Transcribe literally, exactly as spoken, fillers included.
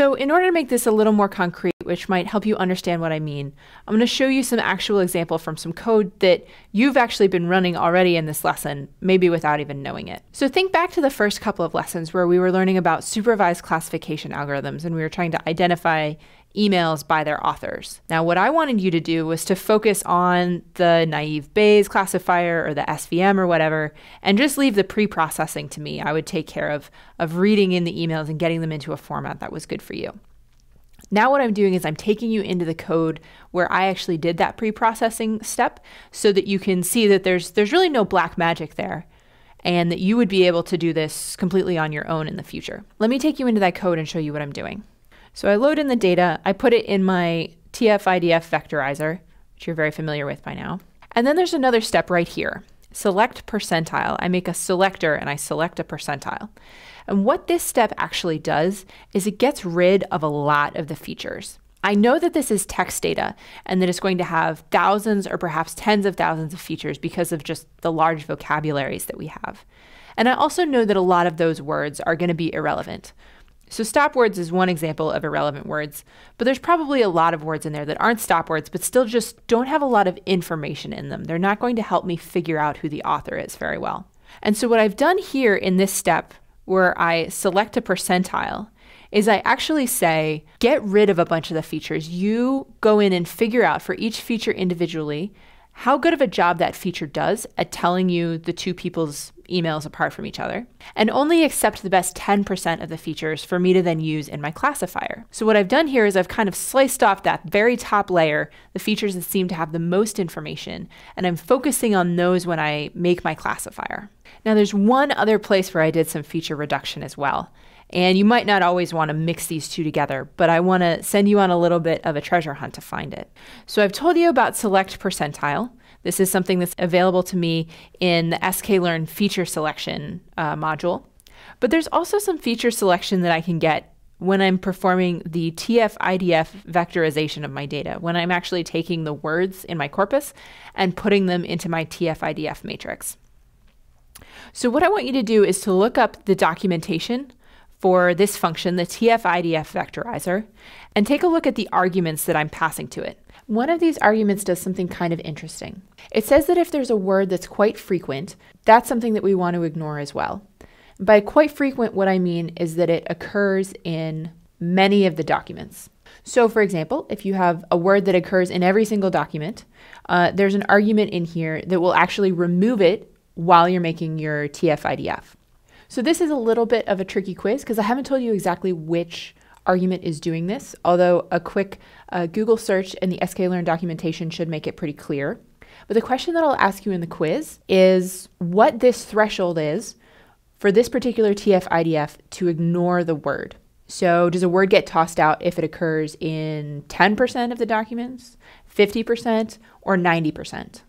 So in order to make this a little more concrete, which might help you understand what I mean, I'm going to show you some actual example from some code that you've actually been running already in this lesson, maybe without even knowing it. So think back to the first couple of lessons where we were learning about supervised classification algorithms and we were trying to identify emails by their authors. Now, what I wanted you to do was to focus on the Naive Bayes classifier or the S V M or whatever, and just leave the pre-processing to me. I would take care of, of reading in the emails and getting them into a format that was good for you. Now what I'm doing is I'm taking you into the code where I actually did that pre-processing step so that you can see that there's, there's really no black magic there, and that you would be able to do this completely on your own in the future. Let me take you into that code and show you what I'm doing. So I load in the data, I put it in my T F I D F vectorizer, which you're very familiar with by now. And then there's another step right here, select percentile. I make a selector and I select a percentile. And what this step actually does is it gets rid of a lot of the features. I know that this is text data and that it's going to have thousands or perhaps tens of thousands of features because of just the large vocabularies that we have. And I also know that a lot of those words are going to be irrelevant. So stop words is one example of irrelevant words, but there's probably a lot of words in there that aren't stop words, but still just don't have a lot of information in them. They're not going to help me figure out who the author is very well. And so what I've done here in this step where I select a percentile is I actually say, get rid of a bunch of the features. You go in and figure out for each feature individually how good of a job that feature does at telling you the two people's emails apart from each other, and only accept the best ten percent of the features for me to then use in my classifier. So what I've done here is I've kind of sliced off that very top layer, the features that seem to have the most information, and I'm focusing on those when I make my classifier. Now there's one other place where I did some feature reduction as well, and you might not always want to mix these two together, but I want to send you on a little bit of a treasure hunt to find it. So I've told you about select percentile. This is something that's available to me in the SKLearn feature selection uh, module. But there's also some feature selection that I can get when I'm performing the T F I D F vectorization of my data, when I'm actually taking the words in my corpus and putting them into my T F I D F matrix. So what I want you to do is to look up the documentation for this function, the T F I D F vectorizer, and take a look at the arguments that I'm passing to it. One of these arguments does something kind of interesting. It says that if there's a word that's quite frequent, that's something that we want to ignore as well. By quite frequent, what I mean is that it occurs in many of the documents. So for example, if you have a word that occurs in every single document, uh, there's an argument in here that will actually remove it while you're making your T F I D F. So this is a little bit of a tricky quiz because I haven't told you exactly which argument is doing this, although a quick uh, Google search and the SKLearn documentation should make it pretty clear. But the question that I'll ask you in the quiz is what this threshold is for this particular T F I D F to ignore the word. So does a word get tossed out if it occurs in ten percent of the documents, fifty percent, or ninety percent?